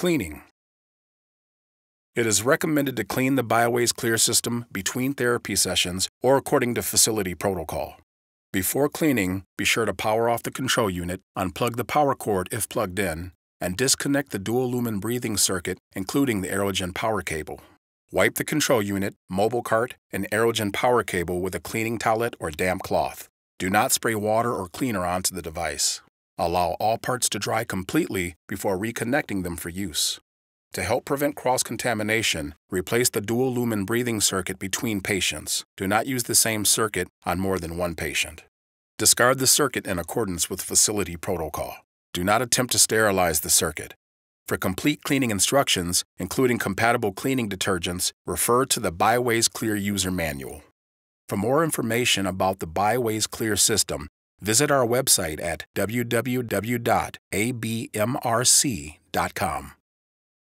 Cleaning. It is recommended to clean the BiWaze Clear system between therapy sessions or according to facility protocol. Before cleaning, be sure to power off the control unit, unplug the power cord if plugged in, and disconnect the dual-lumen breathing circuit, including the Aerogen power cable. Wipe the control unit, mobile cart, and Aerogen power cable with a cleaning towelette or damp cloth. Do not spray water or cleaner onto the device. Allow all parts to dry completely before reconnecting them for use. To help prevent cross-contamination, replace the dual-lumen breathing circuit between patients. Do not use the same circuit on more than one patient. Discard the circuit in accordance with facility protocol. Do not attempt to sterilize the circuit. For complete cleaning instructions, including compatible cleaning detergents, refer to the BiWaze Clear User Manual. For more information about the BiWaze Clear system, visit our website at www.abmrc.com.